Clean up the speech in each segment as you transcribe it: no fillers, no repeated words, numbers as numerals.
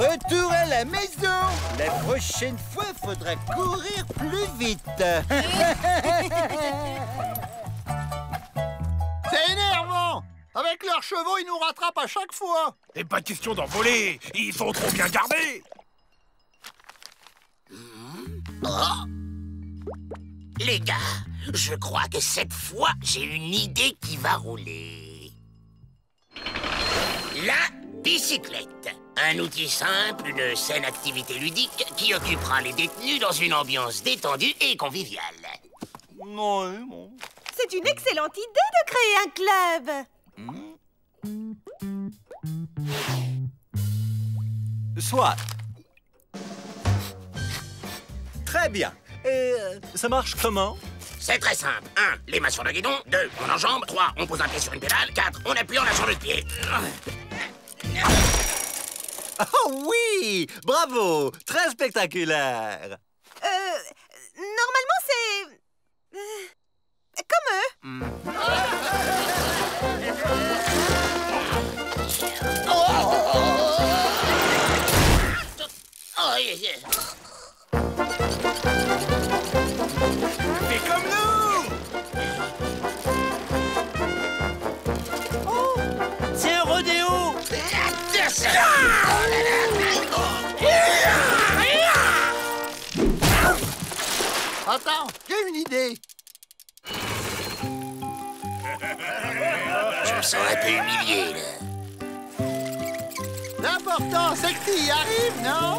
Retour à la maison. La prochaine fois, faudra courir plus vite. C'est énervant. Avec leurs chevaux, ils nous rattrapent à chaque fois. Et pas question d'en voler. Ils sont trop bien gardés. Oh. Les gars, je crois que cette fois, j'ai une idée qui va rouler. La bicyclette. Un outil simple, une saine activité ludique qui occupera les détenus dans une ambiance détendue et conviviale. Non, bon. C'est une excellente idée de créer un club. Soit. Très bien. Et ça marche comment? C'est très simple. 1. Les mains sur le guidon. 2. On enjambe. 3. On pose un pied sur une pédale. 4. On appuie, on lâche le pied. Oh oui! Bravo! Très spectaculaire! Normalement, c'est... comme eux. Fais comme nous! Oh! C'est un rodéo! Attends, j'ai une idée. Je me sens un peu humilié, là. L'important, c'est que tu y arrives, non?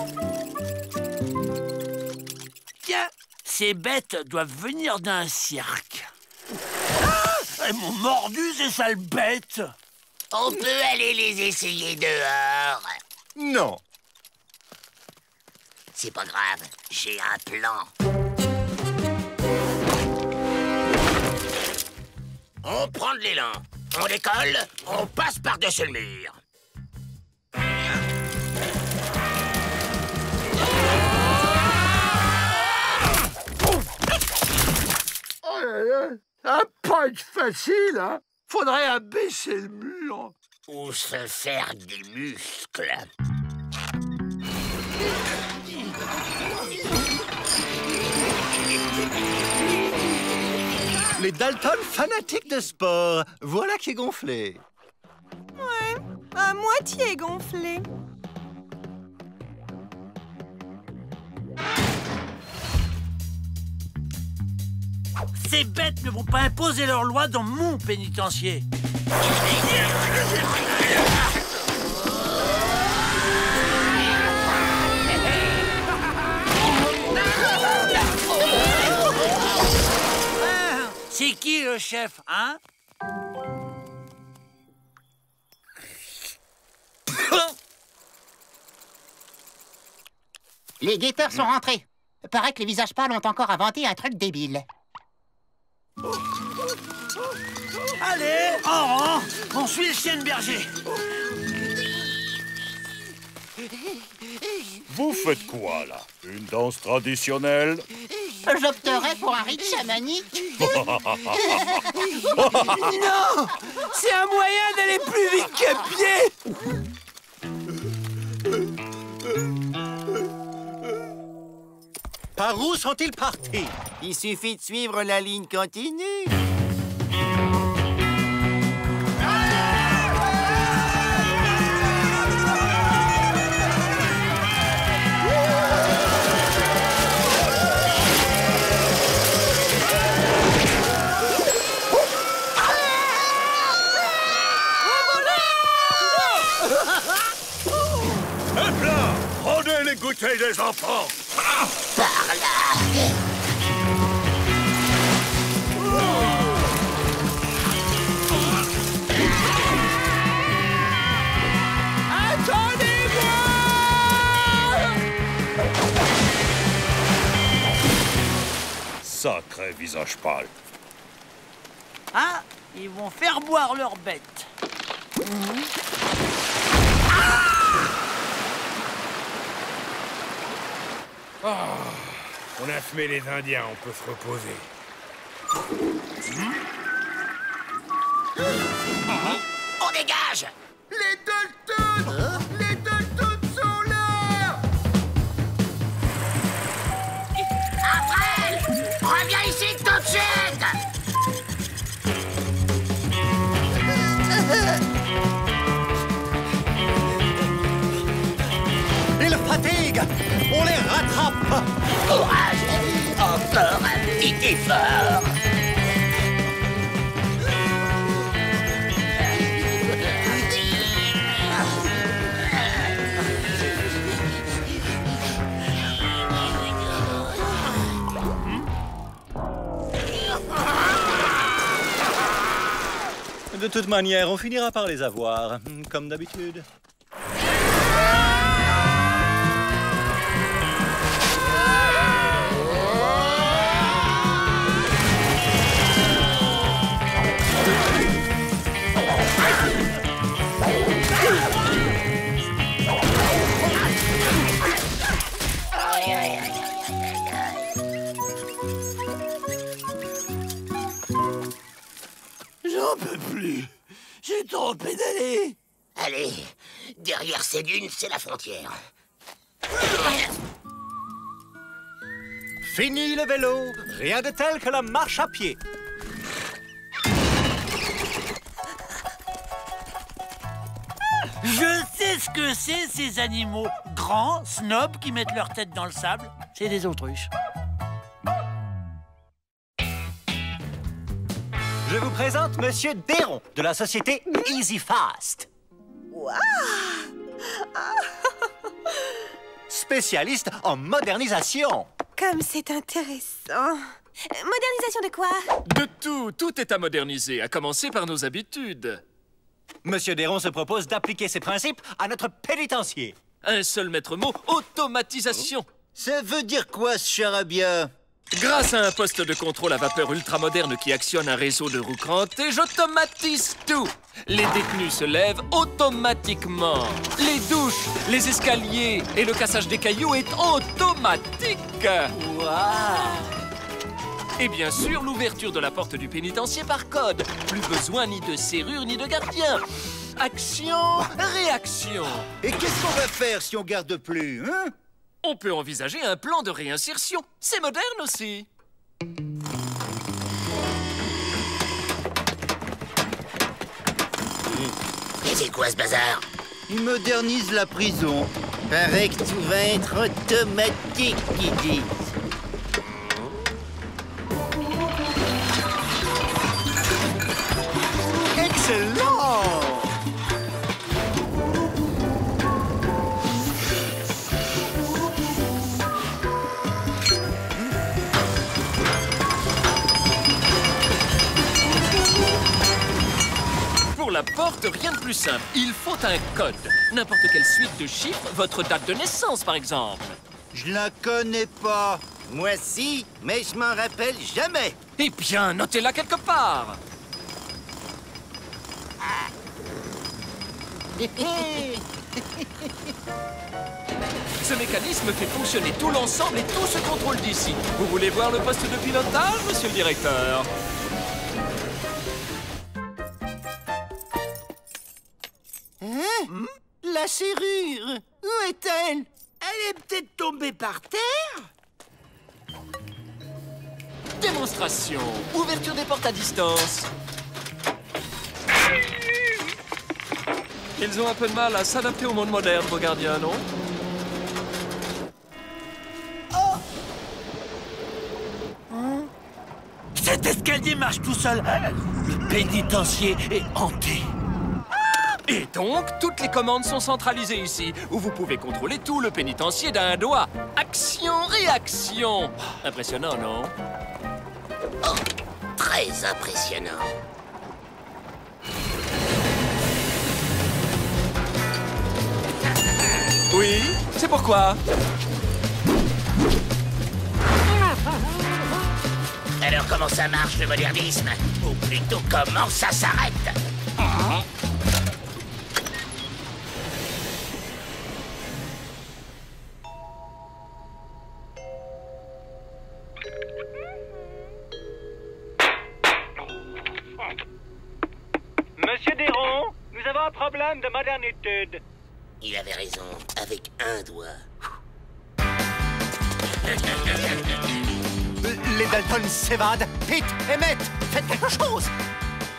Tiens, ces bêtes doivent venir d'un cirque. Ah! Elles m'ont mordu, ces sales bêtes. On peut aller les essayer dehors. Non. C'est pas grave, j'ai un plan. On prend de l'élan, on décolle, on passe par-dessus le mur. Oh là là, un punch facile, hein? Faudrait abaisser le mur. Ou se faire des muscles. Les Dalton fanatiques de sport. Voilà qui est gonflé. Ouais, à moitié gonflé. Ces bêtes ne vont pas imposer leur loi dans mon pénitencier. C'est qui le chef, hein? Les guetteurs sont rentrés. Paraît que les visages pâles ont encore inventé un truc débile. Allez, en rang, on suit le chien de berger. Vous faites quoi, là? Une danse traditionnelle? J'opterais pour un rite chamanique. Non! C'est un moyen d'aller plus vite qu'à pied. Par où sont-ils partis? Il suffit de suivre la ligne continue. Goûtez les enfants! Ah, par là! Oh. Attendez-moi! Sacré visage pâle! Ah! Ils vont faire boire leurs bêtes! Ah! Oh, on a fumé les Indiens, on peut se reposer. On dégage! Les Dalton! Les Dalton sont là! On les rattrape. Courage. Encore un petit effort. De toute manière, on finira par les avoir, comme d'habitude. J'ai trop pédalé. Allez, derrière ces dunes, c'est la frontière. Fini le vélo, rien de tel que la marche à pied. Je sais ce que c'est, ces animaux grands, snobs, qui mettent leur tête dans le sable. C'est des autruches. Je vous présente Monsieur Déron de la société Easy Fast. Wow. Spécialiste en modernisation. Comme c'est intéressant. Modernisation de quoi? De tout. Tout est à moderniser, à commencer par nos habitudes. Monsieur Déron se propose d'appliquer ses principes à notre pénitencier. Un seul maître mot, automatisation. Ça veut dire quoi, ce charabia? Grâce à un poste de contrôle à vapeur ultramoderne qui actionne un réseau de roues crantées, j'automatise tout. Les détenus se lèvent automatiquement. Les douches, les escaliers et le cassage des cailloux est automatique. Waouh! Et bien sûr, l'ouverture de la porte du pénitencier par code. Plus besoin ni de serrure ni de gardien. Action, réaction. Et qu'est-ce qu'on va faire si on garde plus, hein? On peut envisager un plan de réinsertion. C'est moderne aussi. Et c'est quoi ce bazar? Il modernise la prison. Paraît que tout va être automatique, ils disent. Excellent! La porte, rien de plus simple. Il faut un code. N'importe quelle suite de chiffres, votre date de naissance, par exemple. Je la connais pas. Moi, si, mais je m'en rappelle jamais. Eh bien, notez-la quelque part. Ce mécanisme fait fonctionner tout l'ensemble et tout se contrôle d'ici. Vous voulez voir le poste de pilotage, monsieur le directeur? Hein? La serrure, où est-elle? Elle est peut-être tombée par terre. Démonstration. Ouverture des portes à distance. Ils ont un peu de mal à s'adapter au monde moderne, vos gardiens, non? Oh. Hein? Cet escalier marche tout seul. Le pénitencier est hanté. Et donc, toutes les commandes sont centralisées ici, où vous pouvez contrôler tout le pénitencier d'un doigt. Action, réaction. Impressionnant, non? Oh, très impressionnant. Oui, c'est pourquoi. Alors, comment ça marche, le modernisme? Ou plutôt, comment ça s'arrête? De modernité. Il avait raison, avec un doigt. Les Dalton s'évadent. Vite, Emmett, faites quelque chose.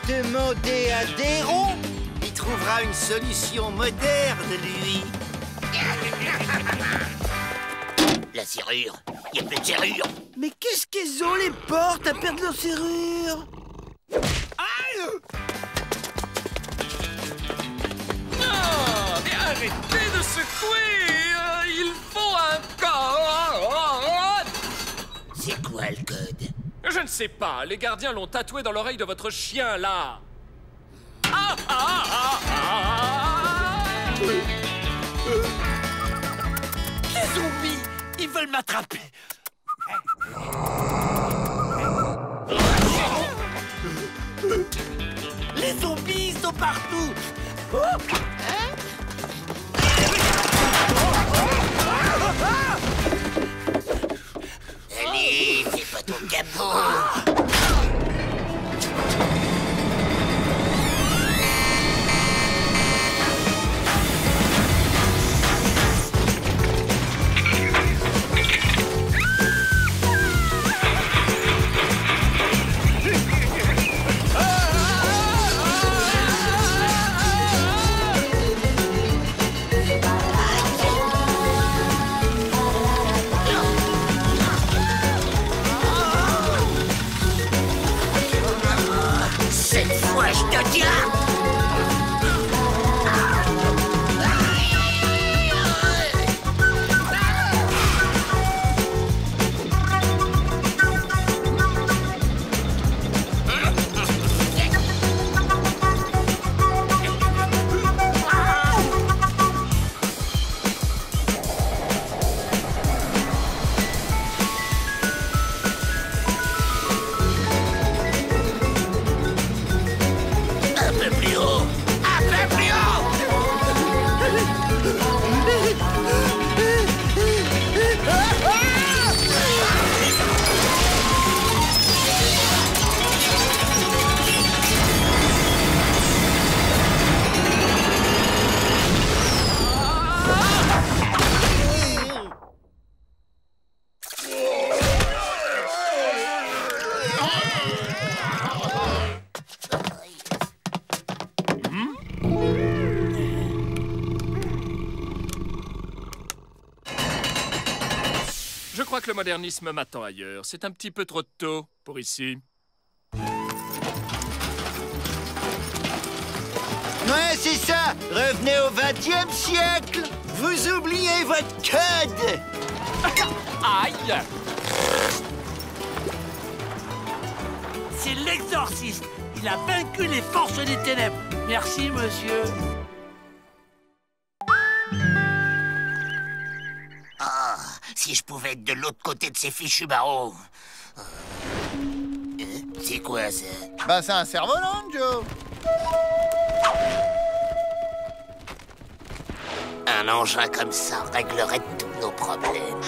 Demandez à Déron. Il trouvera une solution moderne, lui. la serrure. Il n'y a plus de serrure. Mais qu'est-ce qu'elles ont, les portes, à perdre leur serrure? Aïe! Non, mais arrêtez de secouer. Il faut un code. C'est quoi le code? Je ne sais pas. Les gardiens l'ont tatoué dans l'oreille de votre chien, là. Ah, ah, ah, ah. Les zombies, ils veulent m'attraper. Les zombies sont partout. Allez, fais pas ton capot. Le modernisme m'attend ailleurs. C'est un petit peu trop tôt pour ici. Ouais, c'est ça. Revenez au 20e siècle. Vous oubliez votre code. Aïe! C'est l'exorciste. Il a vaincu les forces des ténèbres. Merci, monsieur. Si je pouvais être de l'autre côté de ces fichus barreaux. C'est quoi, ça? Bah, c'est un cerf-volant, Joe. Un engin comme ça réglerait tous nos problèmes.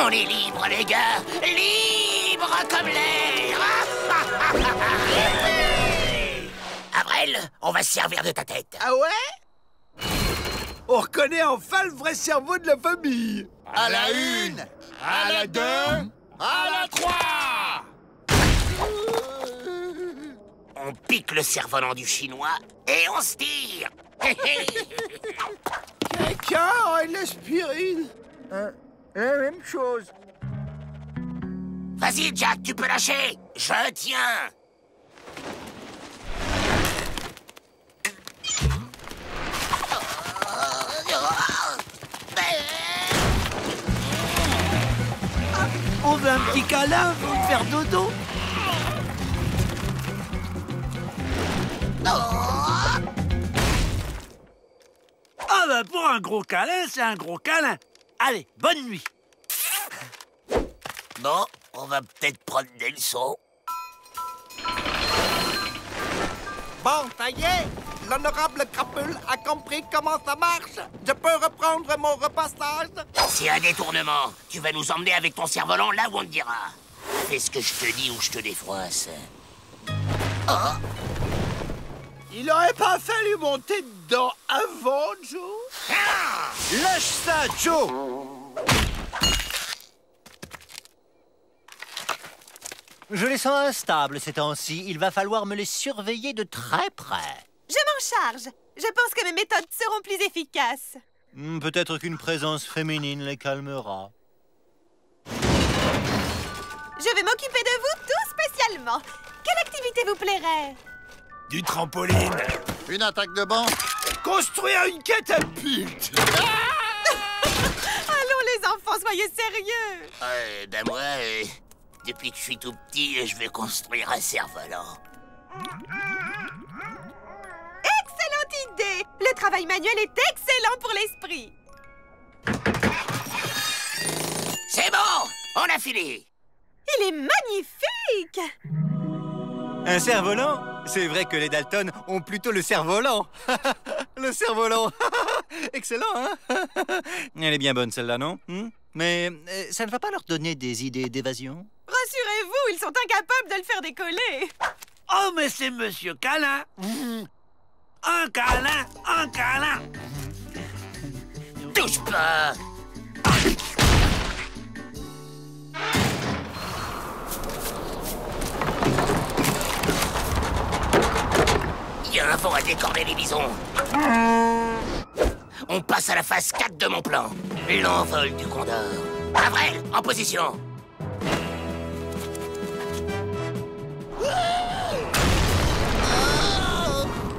On est libres, les gars. Libres comme l'air. Averell, on va se servir de ta tête. Ah ouais? On reconnaît enfin le vrai cerveau de la famille. À la une, à la deux, à la trois. On pique le cerf-volant du chinois et on se tire. Quelqu'un aurait de l'aspirine. La même chose. Vas-y, Jack, tu peux lâcher. Je tiens. On veut un petit câlin pour faire dodo. Ah bah pour un gros câlin, c'est un gros câlin. Allez, bonne nuit. Bon, on va peut-être prendre des leçons. Bon, ça y est, l'honorable Crapule a compris comment ça marche. Je peux reprendre mon repassage? C'est un détournement. Tu vas nous emmener avec ton cerf-volant là où on te dira. Fais ce que je te dis ou je te défroisse. Oh. Il aurait pas fallu monter dedans avant, Joe? Ah! Lâche ça, Joe! Je les sens instables ces temps-ci. Il va falloir me les surveiller de très près. Je m'en charge. Je pense que mes méthodes seront plus efficaces. Peut-être qu'une présence féminine les calmera. Je vais m'occuper de vous tout spécialement. Quelle activité vous plairait? Du trampoline. Une attaque de banque. Construire une catapulte. Allons les enfants, soyez sérieux. Ben moi, depuis que je suis tout petit, je vais construire un cerf-volant. Excellente idée. Le travail manuel est excellent pour l'esprit. C'est bon, on a fini. Il est magnifique! Un cerf-volant? C'est vrai que les Dalton ont plutôt le cerf-volant. Le cerf-volant. Excellent, hein? Elle est bien bonne, celle-là, non? Mais ça ne va pas leur donner des idées d'évasion? Rassurez-vous, ils sont incapables de le faire décoller. Oh, mais c'est Monsieur Câlin. Un câlin, un câlin. Touche pas. Il y a un vent à décorner les bisons. On passe à la phase 4 de mon plan. L'envol du condor. Averell, en position.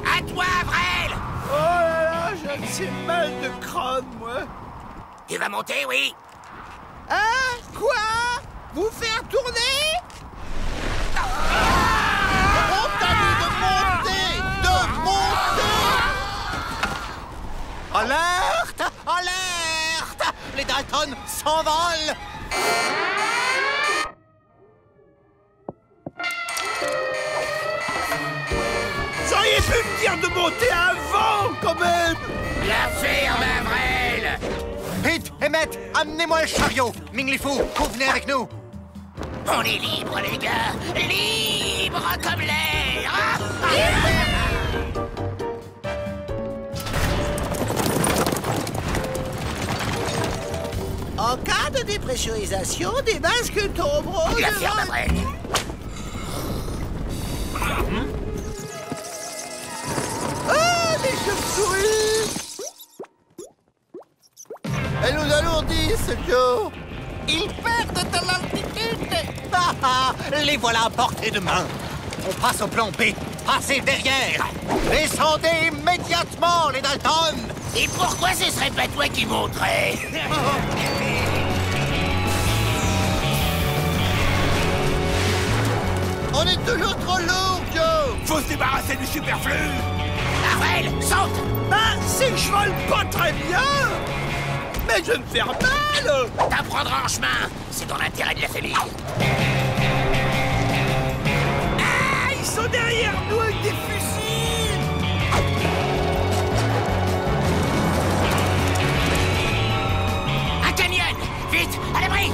À toi, Averell. Oh là là, j'ai un petit mal de crâne, moi. Tu vas monter, oui? Hein? Quoi? Vous faire tourner? On t'a dit de monter! Alerte! Alerte! Les Dalton s'envolent! Vous auriez pu me dire de monter avant, quand même! La ferme, Averell! Vite, Emmett, amenez-moi le chariot! Minglifou, convenez avec nous! On est libre, les gars! Libre comme l'air! En cas de dépressurisation, des bascules tomberont. La ferme Averell. Oh, des chauves-souris! Elles nous alourdissent, Joe. Ils perdent de l'altitude. Les voilà à portée de main. On passe au plan B. Passez derrière. Descendez immédiatement, les Dalton. Et pourquoi ce serait pas toi qui monterais? On est toujours trop lourd, Joe! Faut se débarrasser du superflu! Averell, saute! Ben, si je vole pas très bien! Mais je vais me faire mal! T'apprendras en chemin! C'est dans l'intérêt de la famille! Ah! Ils sont derrière nous avec des fusils! Un canyon! Vite, à l'abri!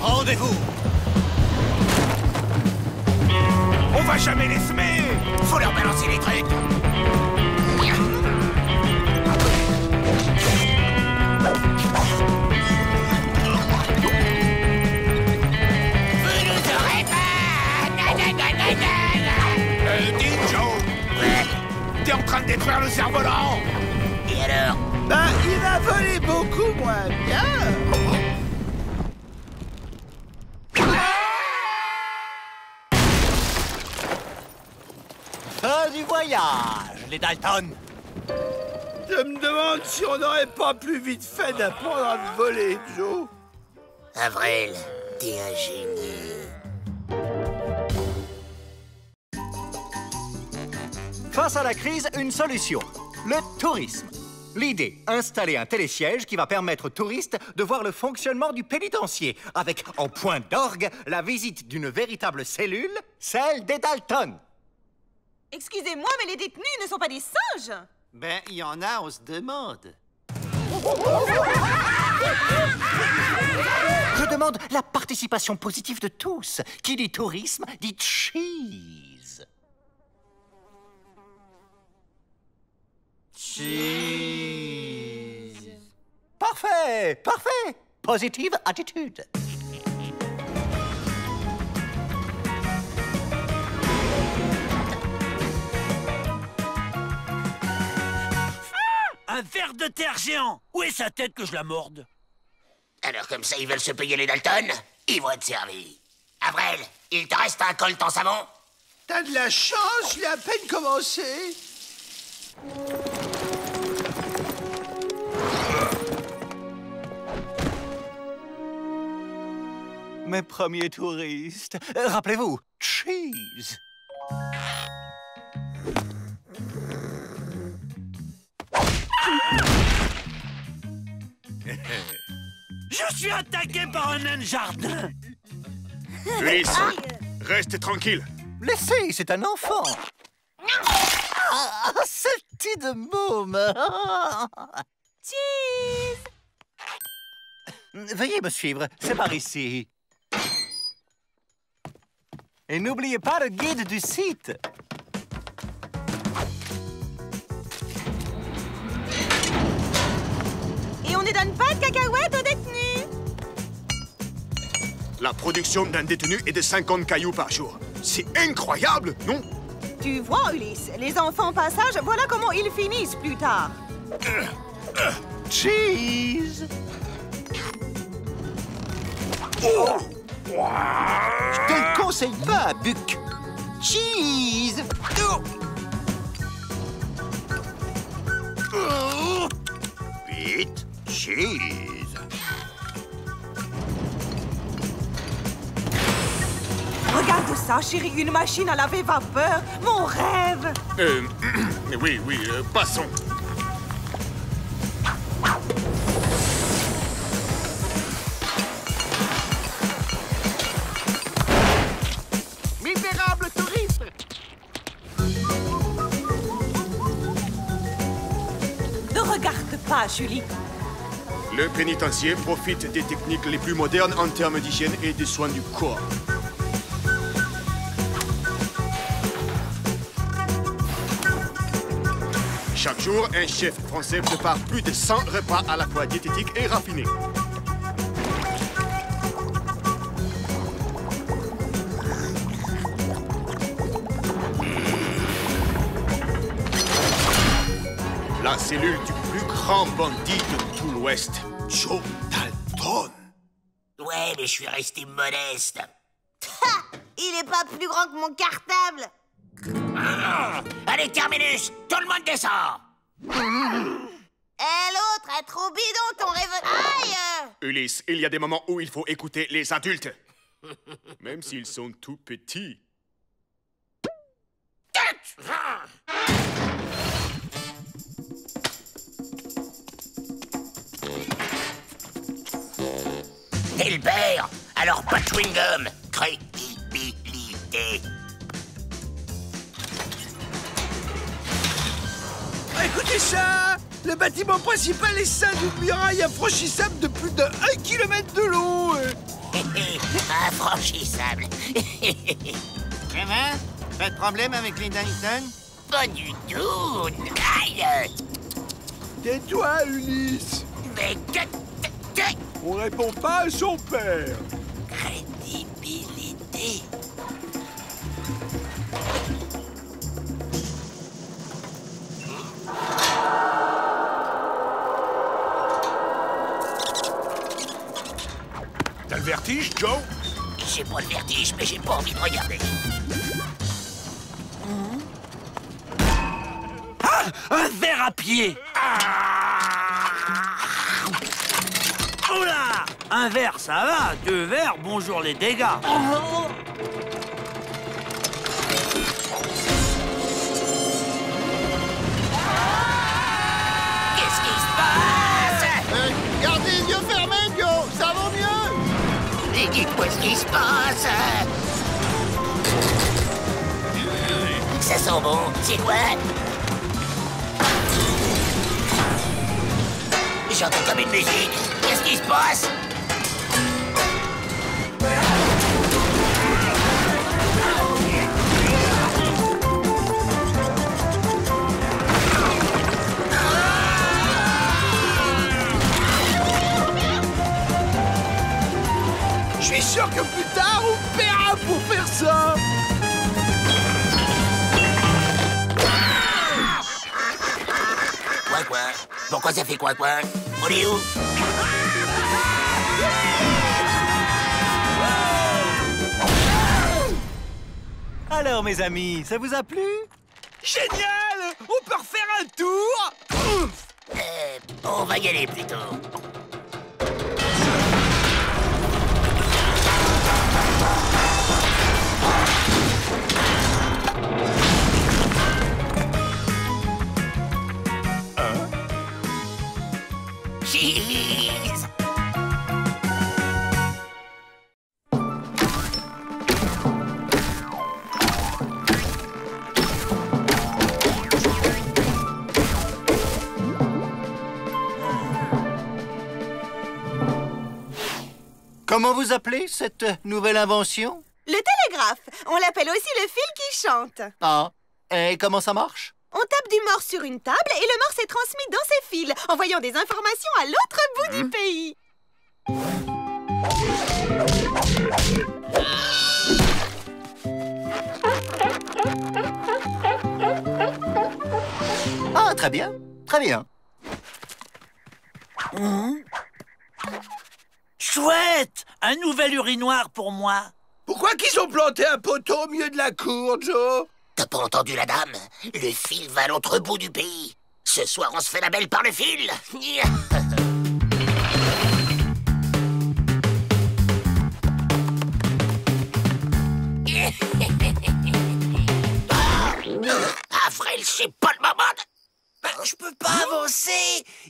Rendez-vous. On va jamais les semer. Faut leur balancer les trucs. Vous nous aurez pas. Dis, Joe. Ouais. T'es en train de détruire le cerf-volant. Et alors? Ben, il a volé beaucoup moins bien. Du voyage, les Dalton. Je me demande si on n'aurait pas plus vite fait d'apprendre à voler, Joe. Averell, t'es un génie. Face à la crise, une solution. Le tourisme. L'idée, installer un télésiège qui va permettre aux touristes de voir le fonctionnement du pénitencier, avec, en point d'orgue, la visite d'une véritable cellule, celle des Dalton. Excusez-moi, mais les détenus ne sont pas des singes! Ben, il y en a, on se demande. Je demande la participation positive de tous. Qui dit tourisme, dit cheese. cheese. Parfait, parfait. Positive attitude. Un ver de terre géant. Où est sa tête que je la morde? Alors comme ça, ils veulent se payer les Dalton? Ils vont être servis. Averell, il te reste un colt en savon? T'as de la chance, je l'ai à peine commencé. Mes premiers touristes. Rappelez-vous, cheese. Je suis attaqué par un nain de jardin. Luis, reste tranquille. Laissez, c'est un enfant. Ah, ce petit de môme. Cheese. Veuillez me suivre, c'est par ici. Et n'oubliez pas le guide du site. Et on ne donne pas de cacahuètes aux détenus. La production d'un détenu est de 50 cailloux par jour. C'est incroyable, non? Tu vois, Ulysse, les enfants passage, voilà comment ils finissent plus tard. Cheese. Oh. Je te le conseille pas, Buck. Cheese. Oh. Oh. Vite, cheese. Regarde ça, chérie, une machine à laver vapeur, mon rêve. Oui, passons. Misérable touriste. Ne regarde pas, Julie. Le pénitencier profite des techniques les plus modernes en termes d'hygiène et de soins du corps. Chaque jour, un chef français prépare plus de 100 repas à la fois diététiques et raffinés. La cellule du plus grand bandit de tout l'Ouest, Joe Dalton. Ouais, mais je suis resté modeste. Il est pas plus grand que mon cartable. Allez, terminus! Tout le monde descend! Hé, l'autre, est trop bidon, ton rêve... Aïe! Ulysse, il y a des moments où il faut écouter les adultes. Même s'ils sont tout petits. Delbert, alors pas de chewing-gum. Crédibilité. Écoutez ça! Le bâtiment principal est ceint d'une muraille infranchissable de plus de 1 km de long. Infranchissable. Eh ben, pas de problème avec les Dalton? Pas du tout. Aïe! Tais-toi, Ulysse. Mais que... On répond pas à son père. Crédibilité. T'as le vertige, Joe? J'ai pas le vertige, mais j'ai pas envie de regarder. Ah! Un ver à pied! Ah! Oh là! Un ver, ça va. 2 vers, bonjour les dégâts. Oh! Qu'est-ce qui se passe? Ça sent bon, c'est quoi? J'entends comme une musique. Qu'est-ce qui se passe? Ah! que plus tard, on paiera pour faire ça. Quoi quoi? Pourquoi ça fait quoi quoi? On est où? Alors mes amis, ça vous a plu? Génial! On peut refaire un tour? On va y aller plutôt. Cheese! Comment vous appelez cette nouvelle invention? Le télégraphe. On l'appelle aussi le fil qui chante. Ah, et comment ça marche? On tape du morse sur une table et le morse est transmis dans ses fils, envoyant des informations à l'autre bout du pays. Ah, très bien, très bien. Chouette! Un nouvel urinoir pour moi. Pourquoi qu'ils ont planté un poteau au milieu de la cour, Joe? T'as pas entendu la dame? Le fil va à l'autre bout du pays. Ce soir, on se fait la belle par le fil. Averell, c'est pas le moment de... Je peux pas avancer.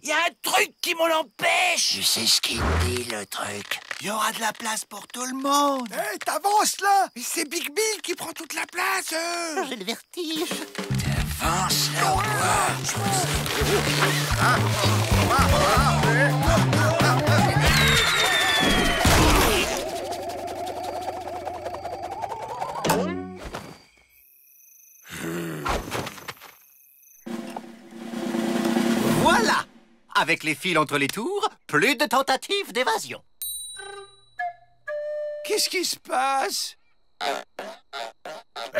Il y a un truc qui m'en empêche. Je sais ce qu'il dit, le truc. Il y aura de la place pour tout le monde. Hé, t'avances, là. C'est Big Bill qui prend toute la place. J'ai le vertige. T'avances, là, ou quoi? Voilà! Avec les fils entre les tours, plus de tentatives d'évasion. Qu'est-ce qui se passe?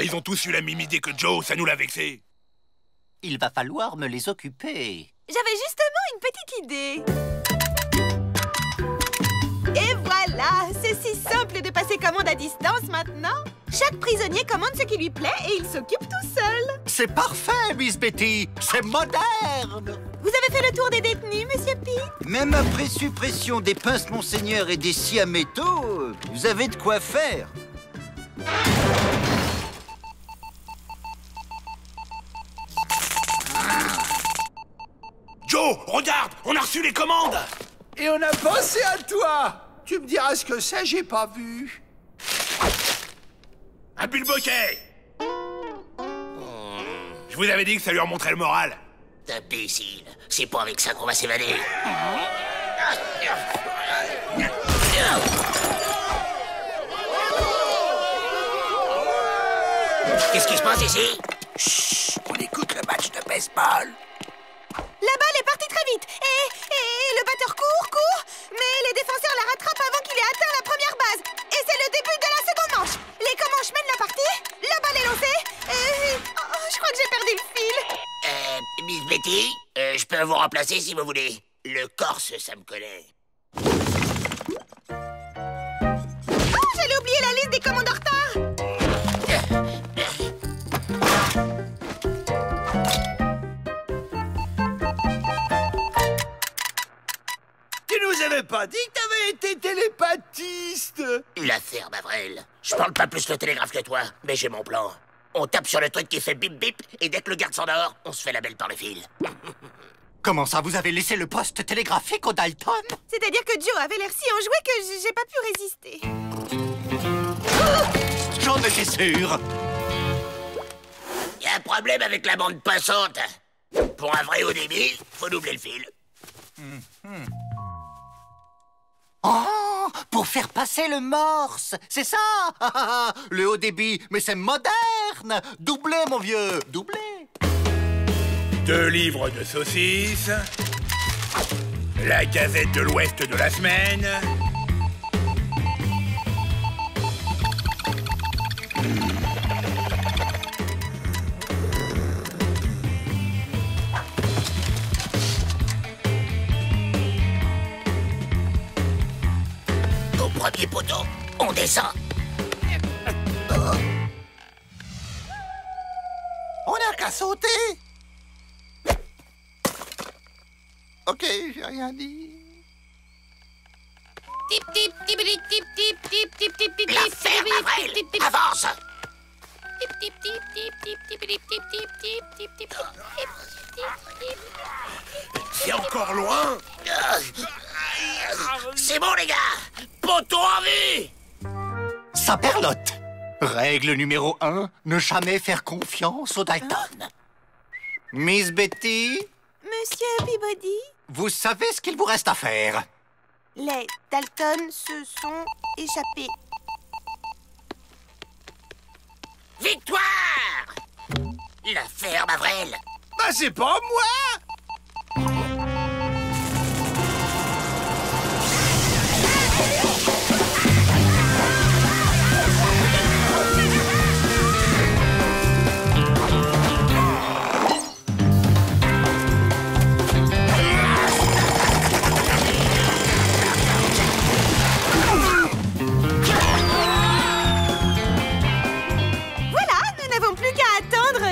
Ils ont tous eu la même idée que Joe, ça nous l'a vexé. Il va falloir me les occuper. J'avais justement une petite idée. Et voilà! C'est si simple de passer commande à distance maintenant. Chaque prisonnier commande ce qui lui plaît et il s'occupe tout seul. C'est parfait, Miss Betty. C'est moderne. Vous avez fait le tour des détenus, Monsieur Pete? Même après suppression des pinces, Monseigneur, et des scies à métaux, vous avez de quoi faire. Joe, regarde, on a reçu les commandes. Et on a pensé à toi. Tu me diras ce que c'est, j'ai pas vu. Un bulle-boquet. Je vous avais dit que ça lui remontrait le moral. Imbécile, c'est pas avec ça qu'on va s'évader. Qu'est-ce qui se passe ici? Chut, on écoute le match de baseball. La balle est partie très vite. Et le batteur court, mais les défenseurs la rattrapent avant qu'il ait atteint la première base. Et c'est le début de la seconde manche. Les Comanches mènent la partie, la balle est lancée, et... Oh, je crois que j'ai perdu le fil. Miss Betty, je peux vous remplacer si vous voulez. Le Corse, ça me connaît. Oh, j'allais oublier la liste des commandes en retard. Je n'avais pas dit que t'avais été télépathiste. L'affaire d'Averell. Je parle pas plus le télégraphe que toi, mais j'ai mon plan. On tape sur le truc qui fait bip bip, et dès que le garde s'endort, on se fait la belle par le fil. Comment ça, vous avez laissé le poste télégraphique au Dalton? C'est-à-dire que Joe avait l'air si enjoué que j'ai pas pu résister. Oh, j'en étais sûr. Y a un problème avec la bande passante. Pour un vrai haut débit, faut doubler le fil. Oh, pour faire passer le morse, c'est ça? Le haut débit, mais c'est moderne. Doublé, mon vieux, doublé. 2 livres de saucisses, la gazette de l'Ouest de la semaine, les poteaux, on descend. On n'a qu'à sauter. Ok, j'ai rien dit. Tip tip tip tip tip tip tip tip tip. La ferme, Averell, avance. Tip tip tip tip tip tip tip tip tip tip tip tip. C'est encore loin. C'est bon les gars, poteau en vue. Ça perlotte. Règle numéro 1, ne jamais faire confiance aux Dalton. Miss Betty. Monsieur Peabody. Vous savez ce qu'il vous reste à faire. Les Dalton se sont échappés. Victoire! La ferme, Averell. Bah c'est pas moi.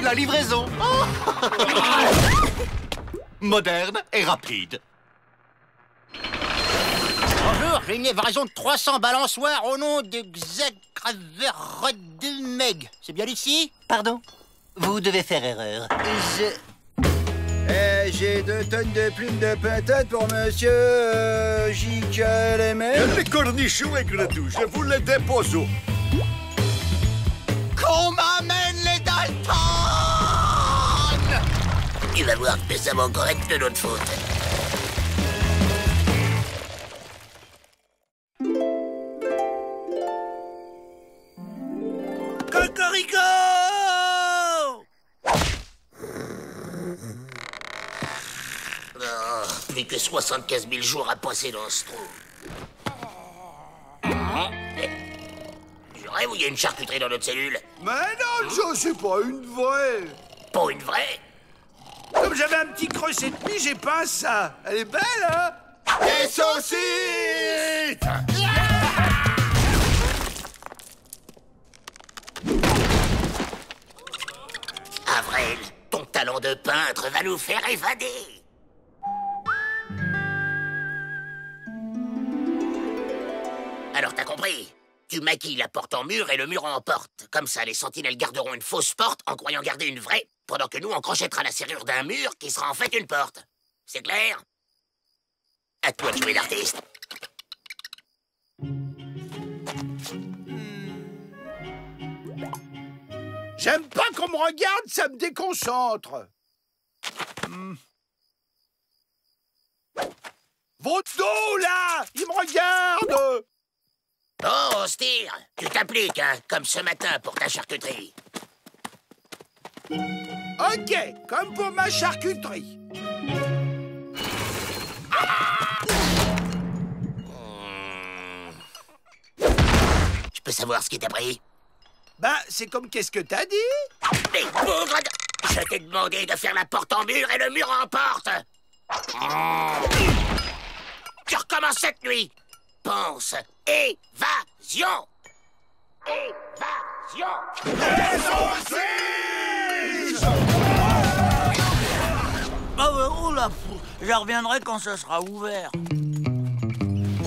La livraison. Oh. Moderne et rapide. Bonjour, j'ai une livraison de 300 balançoires au nom de Meg. C'est bien ici? Pardon, vous devez faire erreur. J'ai 2 tonnes de plumes de patates pour monsieur J.K. les mêmes. Les cornichons avec le douche, je vous les dépose. Qu'on m'amène les Dalton! Tu vas voir que ça va encore être de notre faute. Cocorico! Oh, plus que 75 000 jours à passer dans ce trou. J'aurais voulu une charcuterie dans notre cellule. Mais non, Joe, c'est pas une vraie. Pas une vraie? Comme j'avais un petit creux et demi, j'ai peint ça. Elle est belle, hein? Des saucisses! Averell, ton talent de peintre va nous faire évader. Alors t'as compris? Tu maquilles la porte en mur et le mur en porte. Comme ça, les sentinelles garderont une fausse porte en croyant garder une vraie, pendant que nous, on crochettera la serrure d'un mur qui sera en fait une porte. C'est clair? À toi de jouer l'artiste. J'aime pas qu'on me regarde, ça me déconcentre. Vos dos, là! Ils me regardent! Oh, on se tire. Tu t'appliques, hein, comme ce matin pour ta charcuterie. Ok, comme pour ma charcuterie. Ah! Je peux savoir ce qui t'a pris? Bah, c'est comme qu'est-ce que t'as dit? Mais pauvre... Je t'ai demandé de faire la porte en mur et le mur en porte. Tu recommences cette nuit. Pense. Évasion. Évasion. Oh la fou, j'en reviendrai quand ce sera ouvert.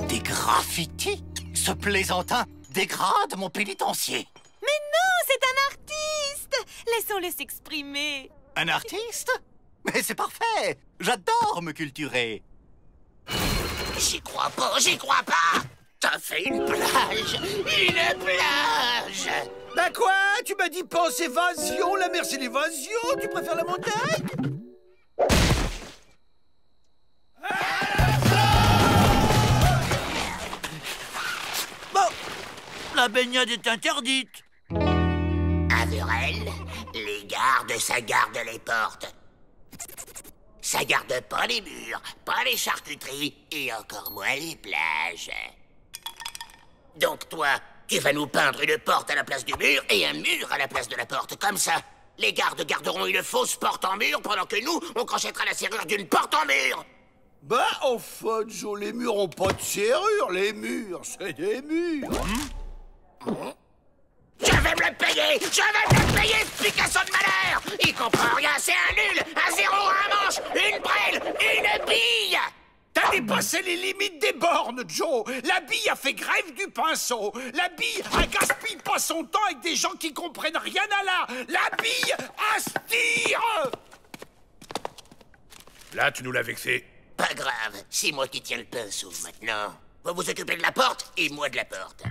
Des graffitis? Ce plaisantin dégrade mon pénitencier. Mais non, c'est un artiste. Laissons-le s'exprimer. Un artiste? Mais c'est parfait. J'adore me culturer. J'y crois pas, j'y crois pas. T'as fait une plage! Une plage! Ben quoi? Tu m'as dit pense évasion, la mer c'est l'évasion, tu préfères la montagne? Bon, la baignade est interdite. Averell, les gardes, ça garde les portes. Ça garde pas les murs, pas les charcuteries, et encore moins les plages. Donc toi, tu vas nous peindre une porte à la place du mur et un mur à la place de la porte, comme ça. Les gardes garderont une fausse porte en mur pendant que nous, on crochettera la serrure d'une porte en mur. Bah, au fait, Joe, les murs ont pas de serrure, les murs, c'est des murs. Je vais me le payer! Je vais me le payer, ce Picasso de malheur! Il comprend rien, c'est un nul, un zéro, un manche, une brêle, une bille! T'as dépassé les limites des bornes, Joe! La bille a fait grève du pinceau! La bille a gaspillé pas son temps avec des gens qui comprennent rien à l'art! La bille aspire! Là, tu nous l'as vexé. Pas grave, c'est moi qui tiens le pinceau maintenant. Vous vous occupez de la porte et moi de la porte.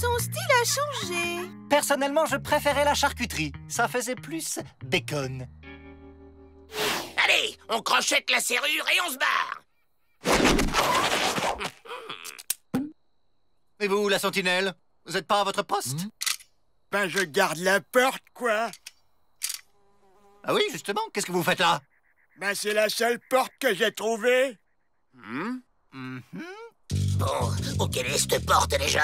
Son style a changé. Personnellement, je préférais la charcuterie. Ça faisait plus bacon. Allez, on crochette la serrure et on se barre. Et vous, la sentinelle, vous n'êtes pas à votre poste? Ben, je garde la porte, quoi. Ah oui, justement, qu'est-ce que vous faites là? Ben, c'est la seule porte que j'ai trouvée. Bon, où qu'elle est cette porte déjà?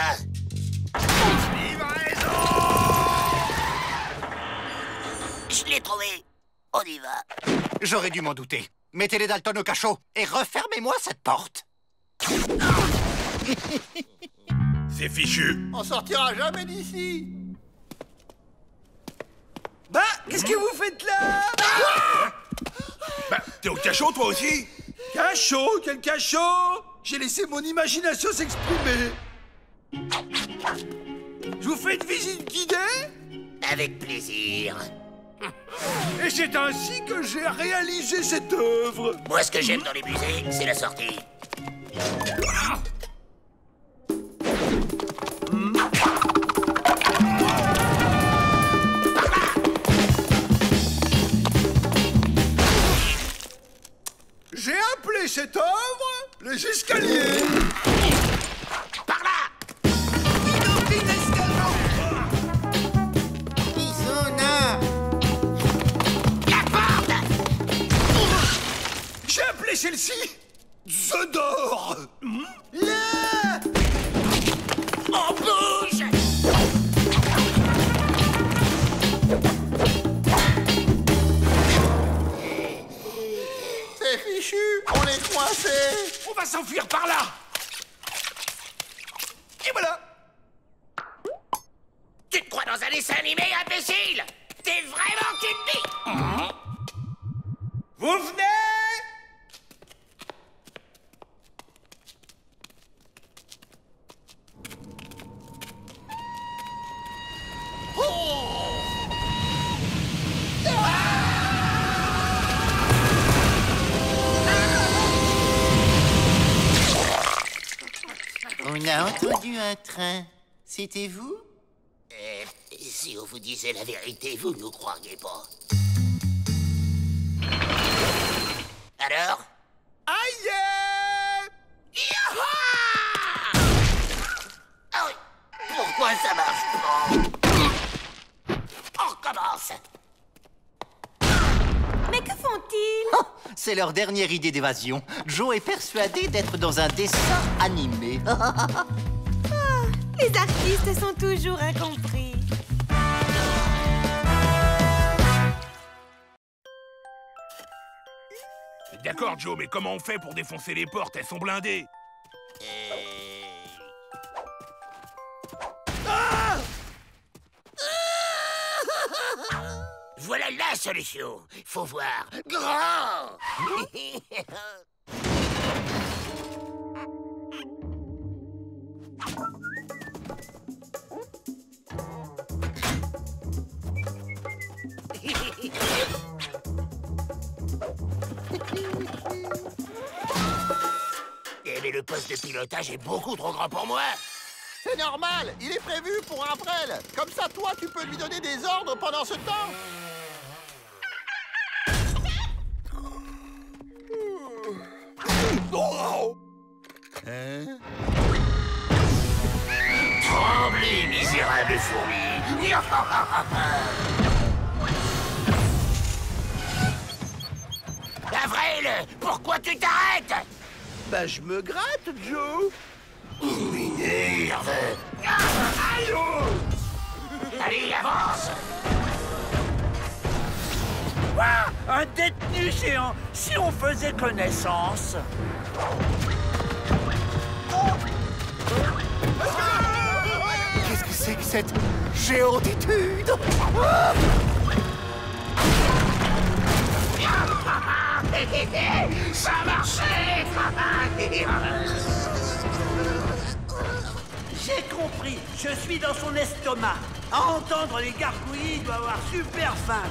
Je l'ai trouvé. On y va. J'aurais dû m'en douter. Mettez les Dalton au cachot et refermez-moi cette porte. C'est fichu. On sortira jamais d'ici. Bah, qu'est-ce que vous faites là? Bah, t'es au cachot toi aussi? Cachot? Quel cachot? J'ai laissé mon imagination s'exprimer. Je vous fais une visite guidée? Avec plaisir. Et c'est ainsi que j'ai réalisé cette œuvre. Moi, ce que j'aime dans les musées, c'est la sortie. J'ai appelé cette œuvre les escaliers. Par là. Et celle-ci, Zodor. Là, on bouge. C'est fichu, on est coincé. On va s'enfuir par là. Et voilà. Tu te crois dans un dessin animé, imbécile? T'es vraiment une bille. Vous venez? On a entendu un train. C'était vous? Si on vous disait la vérité, vous ne nous croiriez pas. Alors? Aïe! Ah oui. Pourquoi ça marche pas? On recommence. Mais que font-ils? Oh, c'est leur dernière idée d'évasion. Joe est persuadé d'être dans un dessin animé. Oh, les artistes sont toujours incompris. D'accord, Joe, mais comment on fait pour défoncer les portes? Elles sont blindées. Voilà la solution. Faut voir grand. Mais le poste de pilotage est beaucoup trop grand pour moi. C'est normal, il est prévu pour un Averell. Comme ça, toi, tu peux lui donner des ordres pendant ce temps. Oh Tremblez, misérable fourmi. Averell, pourquoi tu t'arrêtes? Bah, je me gratte, Joe. Il m'énerve. Aïe! Allez, avance. Ah, un détenu géant, si on faisait connaissance. Qu'est-ce que c'est que cette géantitude? Ça marchait! J'ai compris, je suis dans son estomac. À entendre les gargouilles, il doit avoir super faim.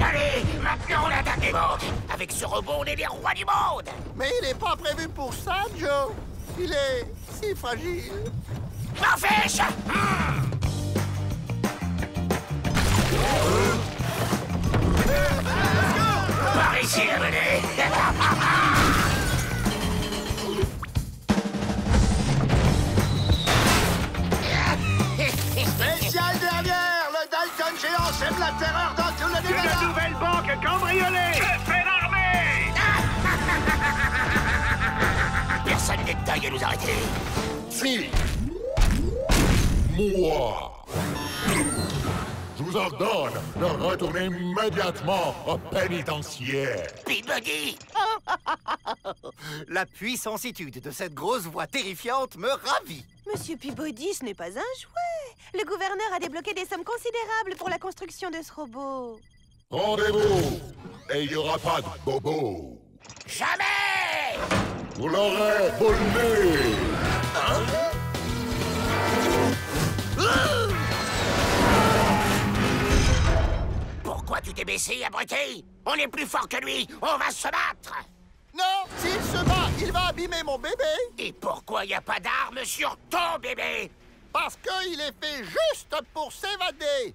Allez, maintenant l'attaque est morte. Avec ce rebond, on est les rois du monde. Mais il n'est pas prévu pour ça, Joe. Il est si fragile. M'en fiche! Par ici, venez. Spécial dernière, le Dalton géant sème la terreur dans tout le débat. Une nouvelle banque cambriolée. Je fais l'armée. Personne n'est dingue à nous arrêter. File. Moi. Je vous ordonne de retourner immédiatement au pénitencier. Peabody. La puissancitude de cette grosse voix terrifiante me ravit. Monsieur Peabody, ce n'est pas un jouet. Le gouverneur a débloqué des sommes considérables pour la construction de ce robot. Rendez-vous, et il n'y aura pas de bobo. Jamais. Vous l'aurez volé. Pourquoi tu t'es baissé, abruti? On est plus fort que lui, on va se battre! Non, s'il se bat, il va abîmer mon bébé! Et pourquoi il n'y a pas d'arme sur ton bébé? Parce qu'il est fait juste pour s'évader!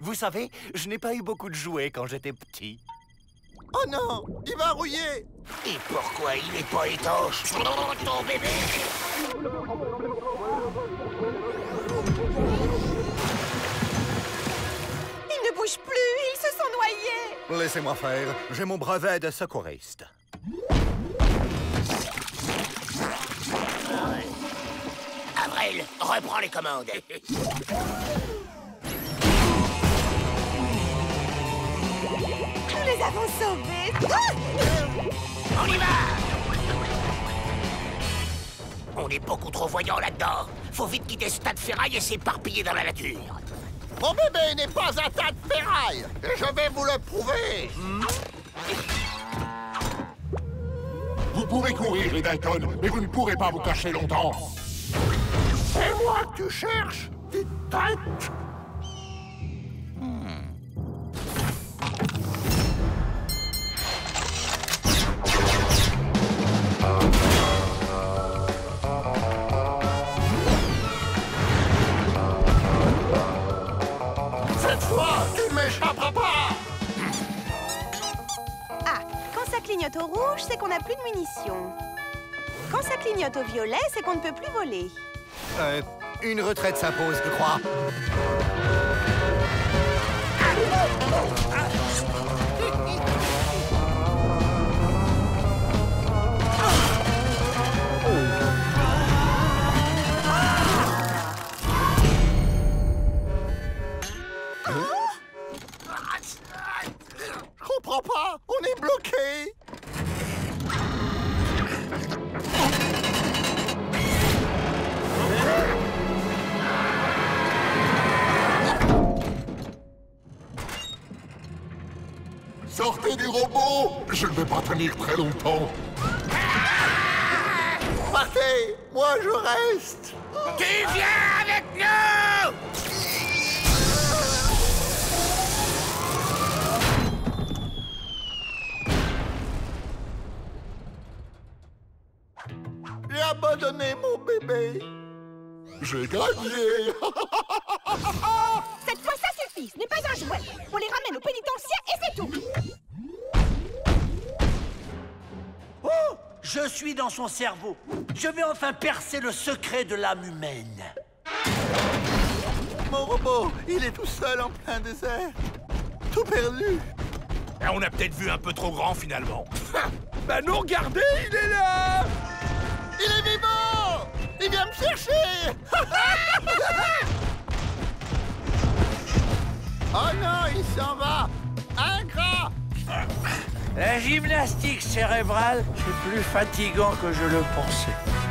Vous savez, je n'ai pas eu beaucoup de jouets quand j'étais petit. Oh non, il va rouiller. Et pourquoi il n'est pas étanche? Ton bébé. Il ne bouge plus, ils se sont noyés. Laissez-moi faire, j'ai mon brevet de secouriste. Averell, reprends les commandes. Nous les avons sauvés. Ah! On y va. On est beaucoup trop voyants là-dedans. Faut vite quitter ce tas de ferraille et s'éparpiller dans la nature. Mon bébé n'est pas un tas de ferraille. Et je vais vous le prouver. Vous pourrez courir, les Dalton, mais vous ne pourrez pas vous cacher longtemps. C'est moi que tu cherches, tu têtes. Cette fois, tu m'échapperas pas. Ah, quand ça clignote au rouge, c'est qu'on n'a plus de munitions. Quand ça clignote au violet, c'est qu'on ne peut plus voler. Une retraite s'impose, je crois. Je comprends pas, on est bloqué. Sortez du robot! Je ne vais pas tenir très longtemps. Partez! Moi, je reste! Tu viens avec nous! J'ai abandonné mon bébé. J'ai gagné! Cette fois, ça suffit! Ce n'est pas un jouet! On les ramène au pénitencier et c'est tout! Oh! Je suis dans son cerveau! Je vais enfin percer le secret de l'âme humaine! mon robot. Il est tout seul en plein désert. Tout perdu. Et on a peut-être vu un peu trop grand, finalement. Bah non, regardez, il est là. Il est vivant. Il vient me chercher. Oh non, il s'en va. Ingrat. La gymnastique cérébrale est plus fatigant que je le pensais.